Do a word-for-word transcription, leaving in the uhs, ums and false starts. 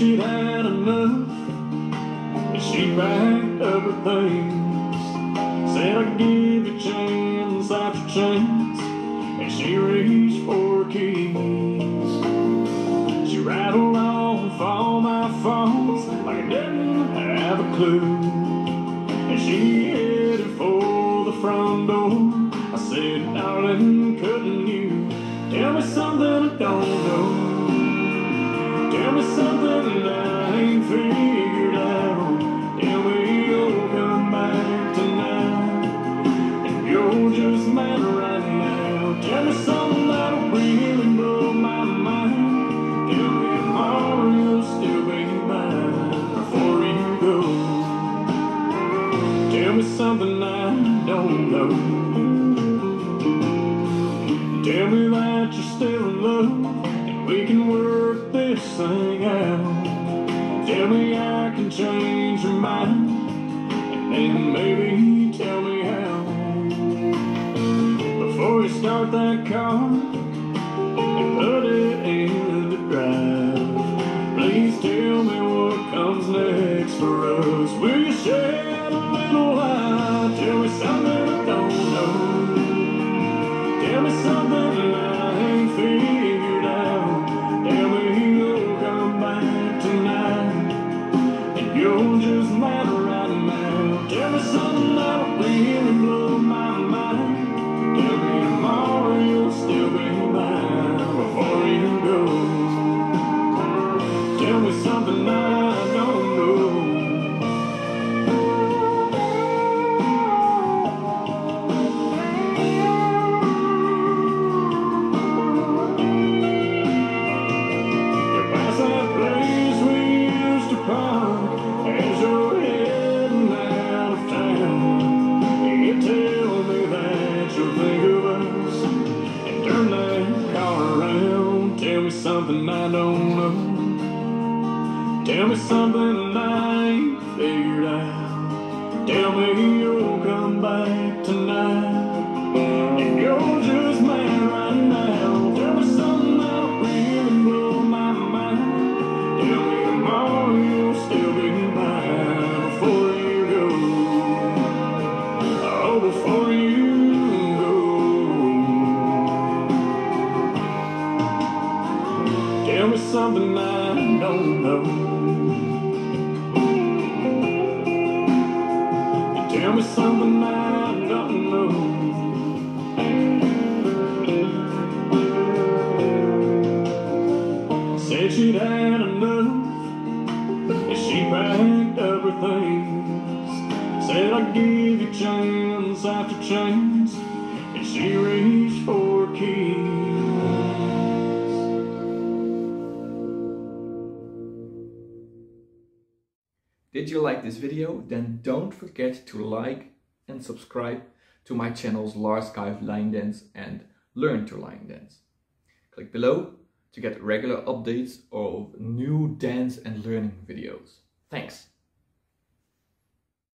she had enough, and she packed up her things. Said, "I give you chance after chance," and she reached for her keys. She rattled off all my faults like I didn't have a clue, and she headed for the front door. I said, "Darling, couldn't you tell me something I don't know? Tell me something I ain't figured out, and we'll come back tonight, and you're just mad right now. Tell me something that'll really blow my mind, tell me tomorrow you'll still be mine before you go. Tell me something I don't know, tell me that you're still in love, and we can work this thing out. Tell me I can change your mind, and then maybe tell me how. Before you start that car and put it in the drive, please tell me what comes next for us. Will you shed a little light? Tell me something I don't know, tell me something I ain't feeling. You're just mad right now. Tell me something that'll really blow my mind. Tell me tomorrow you'll still be mine before you go. Tell me something I don't know. You're past that place we used to park. Something I don't know, tell me something I ain't figured out, tell me you'll come back tonight, and you're just mad right now. Tell me something that'll really blow my mind, tell me tomorrow you'll still be mine before you go, oh before you go. Tell me something I don't know, tell me something I don't know. Said she'd had enough, and she packed up her things. Said, "I give you chance after chance," and she reached for her keys. Did you like this video? Then don't forget to like and subscribe to my channels LarsKuifLineDance and Learn to Line Dance. Click below to get regular updates of new dance and learning videos. Thanks!